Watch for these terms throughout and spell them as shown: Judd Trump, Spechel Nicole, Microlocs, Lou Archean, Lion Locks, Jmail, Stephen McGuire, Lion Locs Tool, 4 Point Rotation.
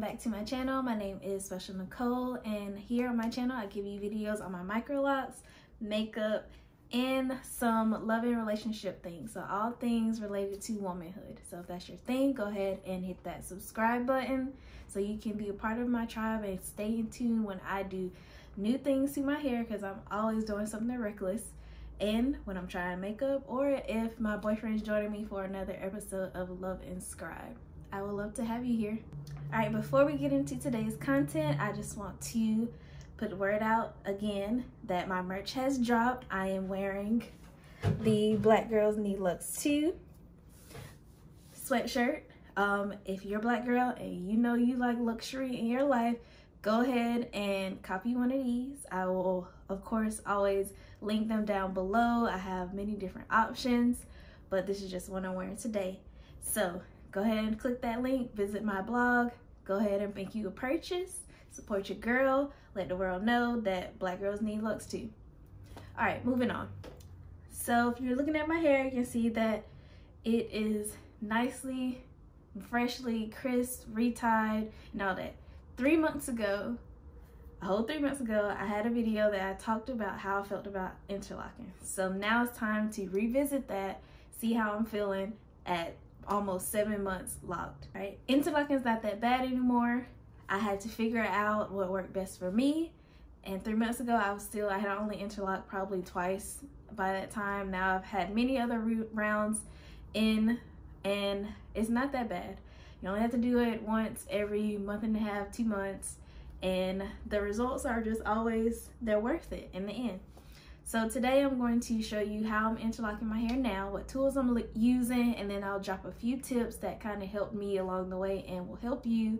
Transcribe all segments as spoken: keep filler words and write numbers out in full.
Welcome back to my channel. My name is Special Nicole, and here on my channel I give you videos on my micro locks, makeup, and some love and relationship things. So all things related to womanhood. So if that's your thing, go ahead and hit that subscribe button so you can be a part of my tribe and stay in tune when I do new things to my hair, because I'm always doing something reckless. And when I'm trying makeup, or if my boyfriend's joining me for another episode of Love and Scribe, I would love to have you here. All right, before we get into today's content, I just want to put word out again that my merch has dropped. I am wearing the Black Girls Need Locks Too sweatshirt. Um, if you're a black girl and you know you like luxury in your life, go ahead and copy one of these. I will, of course, always link them down below. I have many different options, but this is just one I'm wearing today. So go ahead and click that link, visit my blog, go ahead and make you a purchase, support your girl, let the world know that black girls need locks too. All right, moving on. So if you're looking at my hair, you can see that it is nicely, freshly, crisp, retied, and all that. Three months ago, a whole three months ago, I had a video that I talked about how I felt about interlocking. So now it's time to revisit that, see how I'm feeling at almost seven months locked, right? Interlocking's not that bad anymore. I had to figure out what worked best for me. And three months ago, I was still, I had only interlocked probably twice by that time. Now I've had many other rounds in, and it's not that bad. You only have to do it once every month and a half, two months. And the results are just always, they're worth it in the end. So today I'm going to show you how I'm interlocking my hair now, what tools I'm using, and then I'll drop a few tips that kind of helped me along the way and will help you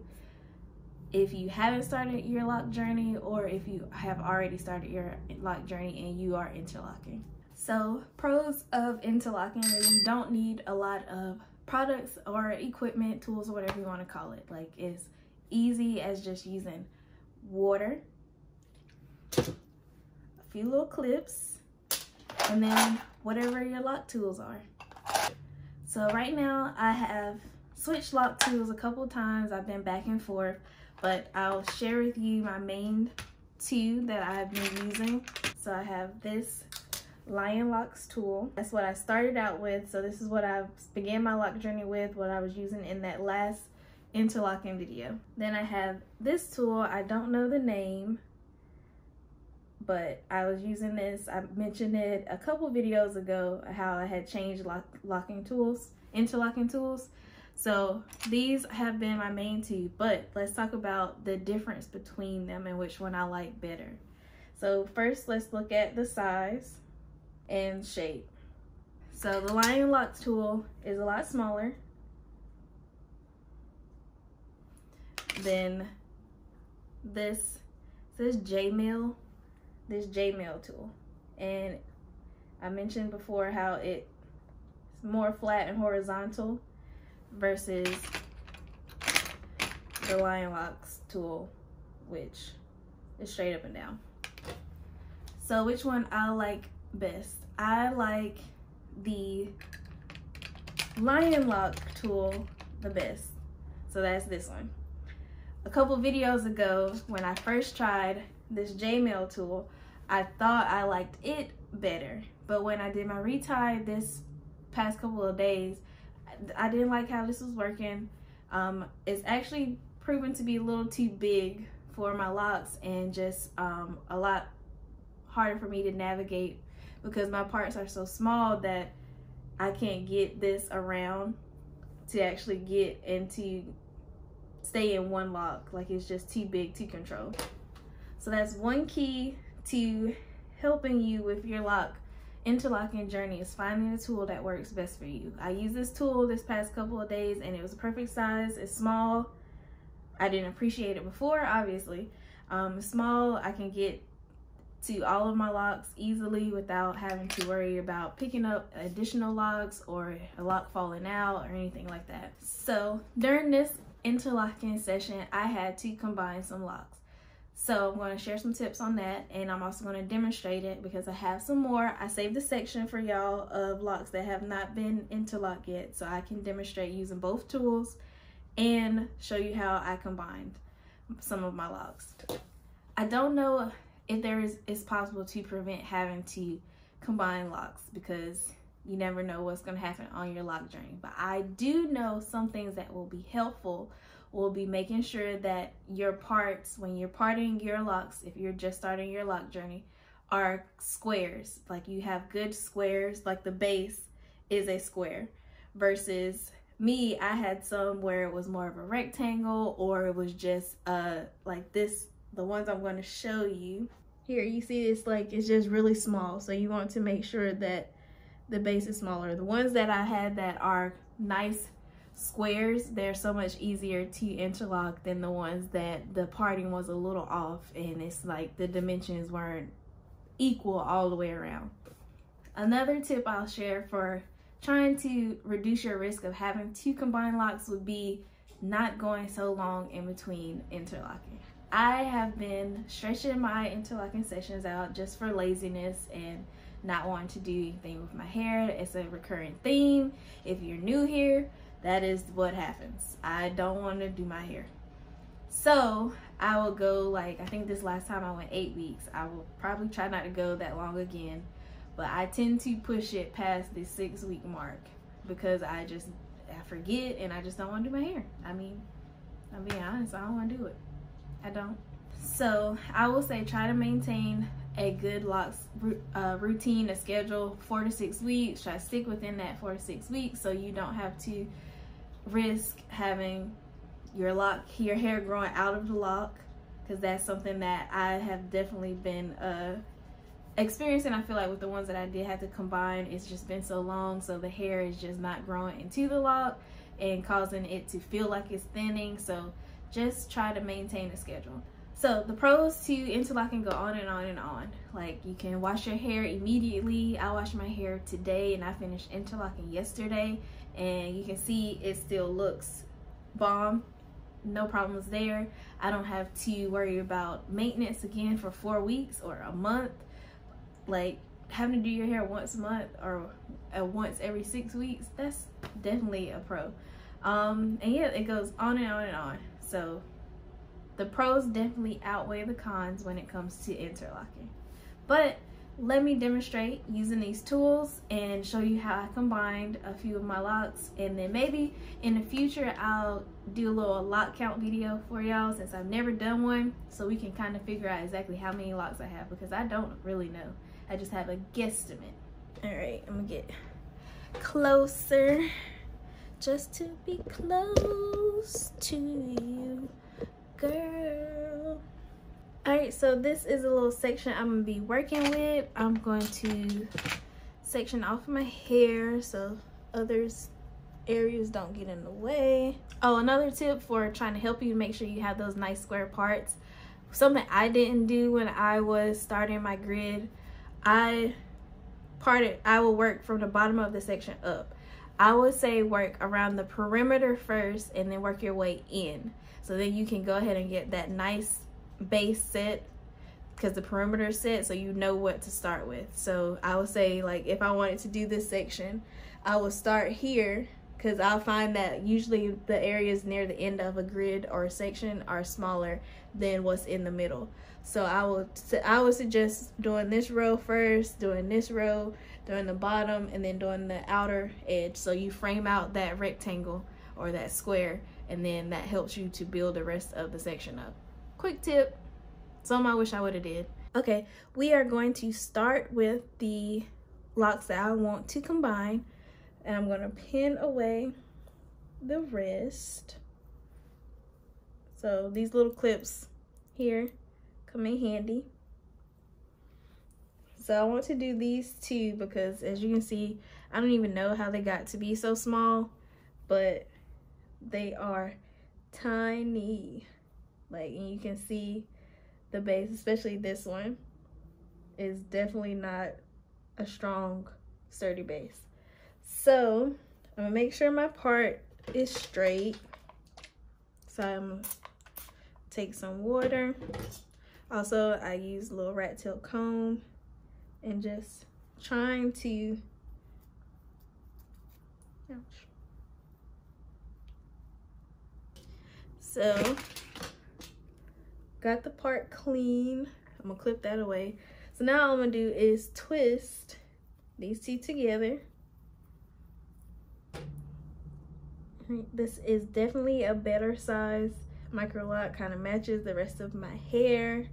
if you haven't started your lock journey, or if you have already started your lock journey and you are interlocking. So pros of interlocking is you don't need a lot of products or equipment, tools, or whatever you want to call it. Like, it's easy as just using water, few little clips, and then whatever your lock tools are. So right now I have switched lock tools a couple times. I've been back and forth, but I'll share with you my main two that I've been using. So I have this Lion Locks Tool. That's what I started out with. So this is what I began my lock journey with, what I was using in that last interlocking video. Then I have this tool. I don't know the name, but I was using this. I mentioned it a couple videos ago, how I had changed lock, locking tools, interlocking tools. So these have been my main two, but let's talk about the difference between them and which one I like better. So first, let's look at the size and shape. So the Lion Locks Tool is a lot smaller than this. This Jmail. This Jmail tool, and I mentioned before how it's more flat and horizontal versus the Lion Locks tool, which is straight up and down. So which one I like best? I like the Lion Lock tool the best. So that's this one. A couple videos ago, when I first tried this Jmail tool, I thought I liked it better, but when I did my retie this past couple of days, I didn't like how this was working. Um, it's actually proven to be a little too big for my locks, and just um, a lot harder for me to navigate because my parts are so small that I can't get this around to actually get and to stay in one lock. Like, it's just too big to control. So that's one key to helping you with your lock interlocking journey, is finding a tool that works best for you. I used this tool this past couple of days and it was a perfect size. It's small. I didn't appreciate it before, obviously. Um, small, I can get to all of my locks easily without having to worry about picking up additional locks or a lock falling out or anything like that. So during this interlocking session, I had to combine some locks. So I'm going to share some tips on that, and I'm also going to demonstrate it because I have some more. I saved a section for y'all of locks that have not been interlocked yet, so I can demonstrate using both tools and show you how I combined some of my locks. I don't know if there is it's possible to prevent having to combine locks, because you never know what's going to happen on your lock journey. But I do know some things that will be helpful will be making sure that your parts, when you're parting your locks, if you're just starting your lock journey, are squares. Like you have good squares, like the base is a square, versus me, I had some where it was more of a rectangle, or it was just uh like this, the ones I'm going to show you. Here you see it's like it's just really small, so you want to make sure that the base is smaller. The ones that I had that are nice squares, they're so much easier to interlock than the ones that the parting was a little off and it's like the dimensions weren't equal all the way around. Another tip I'll share for trying to reduce your risk of having to combine locks would be not going so long in between interlocking. I have been stretching my interlocking sessions out just for laziness and not wanting to do anything with my hair. It's a recurring theme. If you're new here, that is what happens. I don't want to do my hair. So I will go like, I think this last time I went eight weeks. I will probably try not to go that long again, but I tend to push it past the six week mark because I just, I forget and I just don't want to do my hair. I mean, I'm being honest, I don't want to do it. I don't. So I will say try to maintain a good locks uh, routine, a schedule, four to six weeks. Try to stick within that four to six weeks so you don't have to risk having your lock, your hair growing out of the lock, because that's something that I have definitely been uh, experiencing. I feel like with the ones that I did have to combine, it's just been so long, so the hair is just not growing into the lock and causing it to feel like it's thinning. So just try to maintain a schedule. So the pros to interlocking go on and on and on. Like you can wash your hair immediately. I washed my hair today and I finished interlocking yesterday, and you can see it still looks bomb. No problems there. I don't have to worry about maintenance again for four weeks or a month. Like having to do your hair once a month or once every six weeks, that's definitely a pro. Um, and yeah, it goes on and on and on. So the pros definitely outweigh the cons when it comes to interlocking. But let me demonstrate using these tools and show you how I combined a few of my locks, and then maybe in the future I'll do a little lock count video for y'all, since I've never done one, so we can kind of figure out exactly how many locks I have, because I don't really know. I just have a guesstimate. All right, I'm gonna get closer just to be close to you. Girl. All right, so this is a little section I'm gonna be working with. I'm going to section off my hair so other areas don't get in the way. Oh, another tip for trying to help you make sure you have those nice square parts. Something I didn't do when I was starting my grid, I parted, I will work from the bottom of the section up. I would say work around the perimeter first and then work your way in. So then you can go ahead and get that nice base set, because the perimeter is set, so you know what to start with. So I would say, like, if I wanted to do this section, I would start here, because I'll find that usually the areas near the end of a grid or a section are smaller than what's in the middle. So I would, I would suggest doing this row first, doing this row, doing the bottom, and then doing the outer edge. So you frame out that rectangle or that square, and then that helps you to build the rest of the section up. Quick tip, some I wish I would have did. Okay, we are going to start with the locks that I want to combine, and I'm gonna pin away the rest. So these little clips here come in handy. So I want to do these two because, as you can see, I don't even know how they got to be so small, but they are tiny. Like, and you can see the base, especially this one, is definitely not a strong, sturdy base. So I'm gonna make sure my part is straight. So I'm gonna take some water. Also, I use a little rat tail comb and just trying to, ouch. So got the part clean. I'm gonna clip that away. So now all I'm gonna do is twist these two together. This is definitely a better size micro lock, kind of matches the rest of my hair.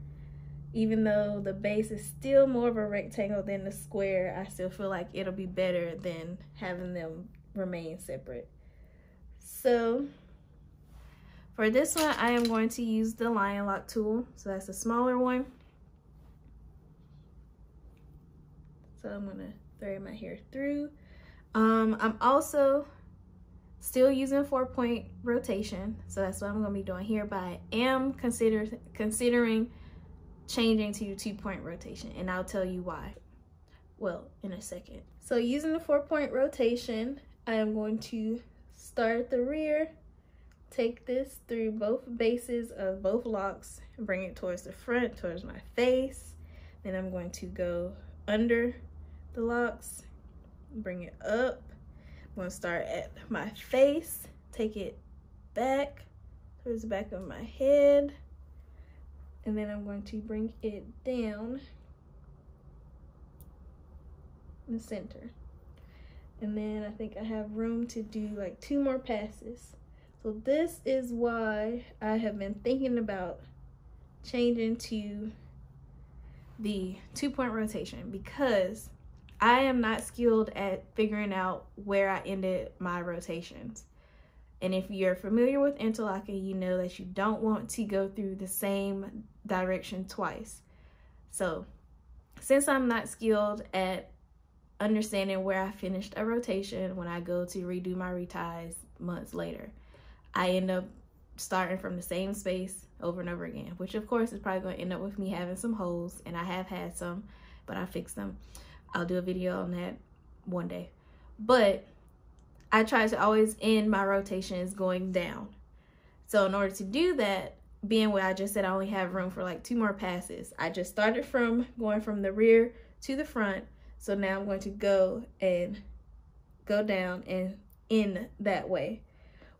Even though the base is still more of a rectangle than the square, I still feel like it'll be better than having them remain separate. So for this one, I am going to use the Lion Lock tool. So that's a smaller one. So I'm gonna thread my hair through. Um, I'm also still using four-point rotation, so that's what I'm gonna be doing here, but I am consider, considering changing to two-point rotation, and I'll tell you why, well, in a second. So using the four-point rotation, I am going to start at the rear, take this through both bases of both locks, and bring it towards the front, towards my face. Then I'm going to go under the locks, bring it up. I'm gonna start at my face, take it back towards the back of my head, and then I'm going to bring it down in the center. And then I think I have room to do like two more passes. So this is why I have been thinking about changing to the two-point rotation, because I am not skilled at figuring out where I ended my rotations. And if you're familiar with interlocking, you know that you don't want to go through the same direction twice. So since I'm not skilled at understanding where I finished a rotation, when I go to redo my reties months later, I end up starting from the same space over and over again, which of course is probably going to end up with me having some holes, and I have had some, but I fixed them. I'll do a video on that one day. But I try to always end my rotations going down. So in order to do that, being where I just said I only have room for like two more passes, I just started from going from the rear to the front. So now I'm going to go and go down and end that way.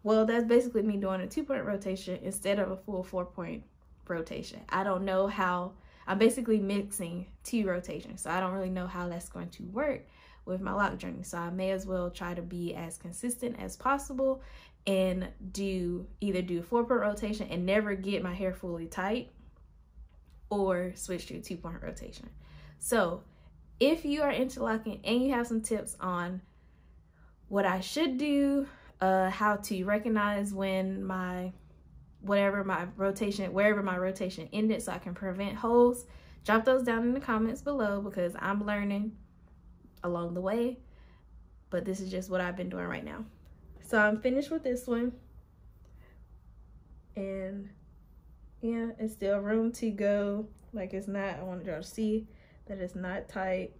Well, that's basically me doing a two-point rotation instead of a full four-point rotation. I don't know how. I'm basically mixing two rotations, so I don't really know how that's going to work with my lock journey. So I may as well try to be as consistent as possible and do either do a four-point rotation and never get my hair fully tight, or switch to a two-point rotation. So if you are interlocking and you have some tips on what I should do, uh, how to recognize when my whatever my rotation, wherever my rotation ended, so I can prevent holes, drop those down in the comments below, because I'm learning along the way, but this is just what I've been doing right now. So I'm finished with this one, and yeah, it's still room to go. Like, it's not, I wanted y'all to see that it's not tight,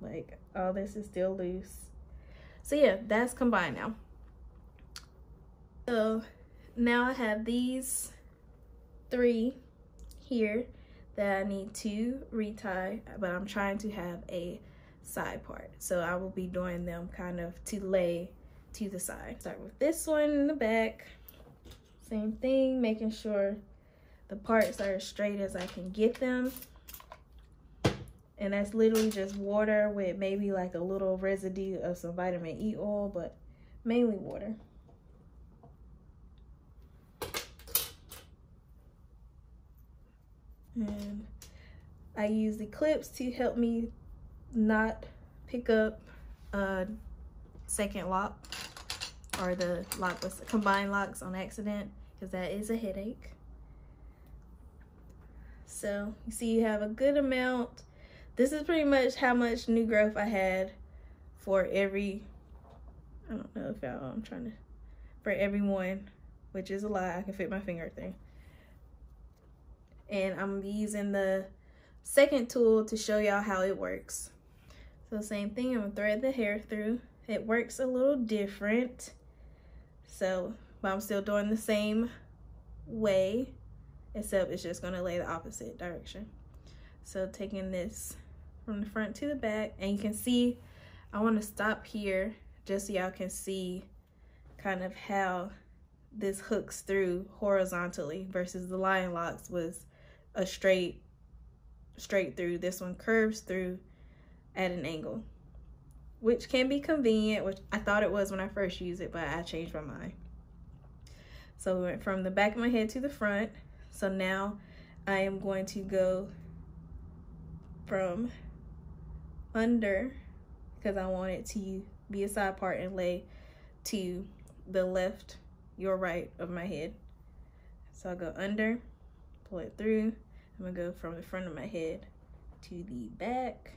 like all this is still loose. So yeah, that's combined now. So now I have these three here that I need to retie, but I'm trying to have a side part. So I will be doing them kind of to lay to the side. Start with this one in the back. Same thing, making sure the parts are as straight as I can get them. And that's literally just water with maybe like a little residue of some vitamin E oil, but mainly water. And I use the clips to help me not pick up a second lock, or the lock with combined locks on accident, because that is a headache. So you see you have a good amount. This is pretty much how much new growth I had for every, I don't know if y'all, I'm trying to, for every one, which is a lie, I can fit my finger thing. And I'm using the second tool to show y'all how it works. So same thing, I'm gonna thread the hair through. It works a little different, so, but I'm still doing the same way, except it's just gonna lay the opposite direction. So taking this from the front to the back, and you can see, I wanna stop here just so y'all can see kind of how this hooks through horizontally versus the Lion Locks was a straight straight through. This one curves through at an angle, which can be convenient, which I thought it was when I first used it, but I changed my mind. So we went from the back of my head to the front. So now I am going to go from under, because I want it to be a side part, and lay to the left, your right of my head. So I'll go under, pull it through. I'm gonna go from the front of my head to the back,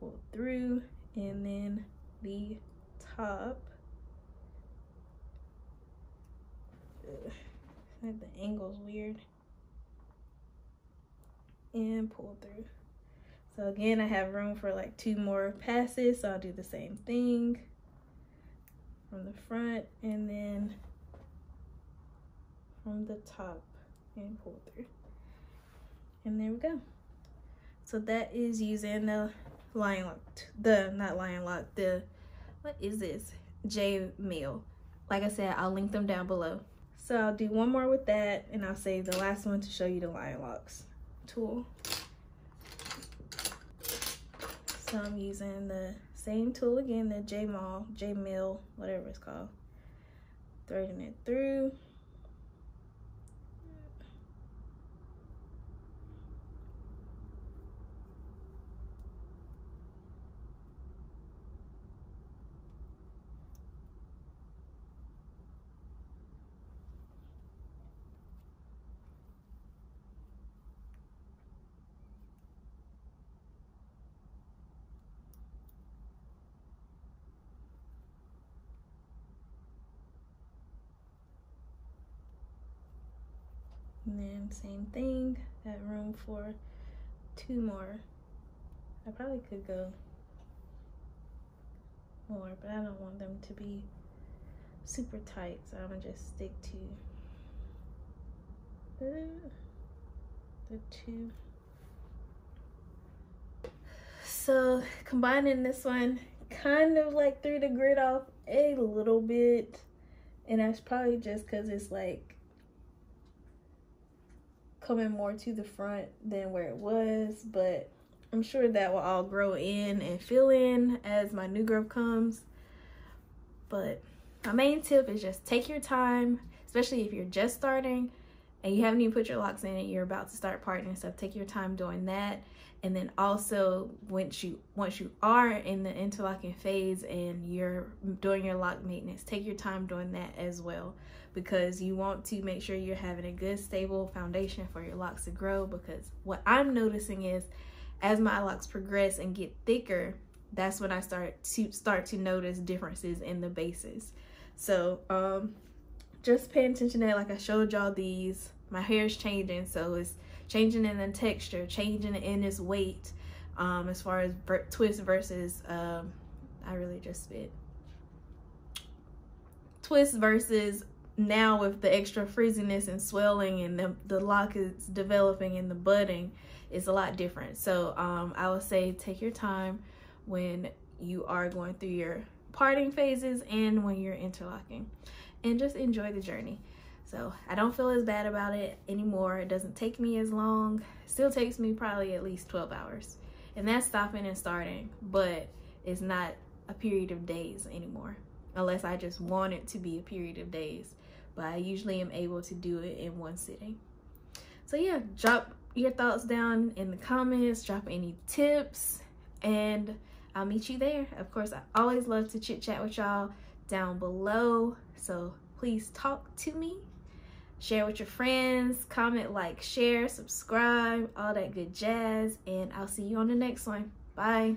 pull through, and then the top. Ugh. The angle's weird. And pull through. So again, I have room for like two more passes, so I'll do the same thing from the front and then from the top and pull through. And there we go. So that is using the Lion Lock, the not Lion Lock, the what is this? Jmail. Like I said, I'll link them down below. So I'll do one more with that, and I'll save the last one to show you the Lion Locks tool. So I'm using the same tool again, the Jmail, Jmail, whatever it's called. Threading it through. And then same thing, got room for two more. I probably could go more, but I don't want them to be super tight, so I'm gonna just stick to the, the two. So combining this one, kind of like threw the grid off a little bit, and that's probably just because it's like coming more to the front than where it was, but I'm sure that will all grow in and fill in as my new growth comes. But my main tip is just take your time, especially if you're just starting and you haven't even put your locks in and you're about to start parting and stuff. Take your time doing that, and then also once you once you are in the interlocking phase and you're doing your lock maintenance, take your time doing that as well, because you want to make sure you're having a good stable foundation for your locks to grow. Because what I'm noticing is as my locks progress and get thicker, that's when I start to start to notice differences in the bases. So um, just paying attention to that. Like I showed y'all these, my hair is changing, so it's changing in the texture, changing in its weight, um, as far as twist versus, um, I really just spit. Twist versus now with the extra frizziness and swelling, and the, the lock is developing and the budding is a lot different. So um, I would say take your time when you are going through your parting phases and when you're interlocking, and just enjoy the journey. So I don't feel as bad about it anymore. It doesn't take me as long. It still takes me probably at least twelve hours, and that's stopping and starting, but it's not a period of days anymore, unless I just want it to be a period of days. But I usually am able to do it in one sitting. So yeah, drop your thoughts down in the comments, drop any tips, and I'll meet you there. Of course, I always love to chit chat with y'all down below, so please talk to me, share with your friends, comment, like, share, subscribe, all that good jazz, and I'll see you on the next one. Bye.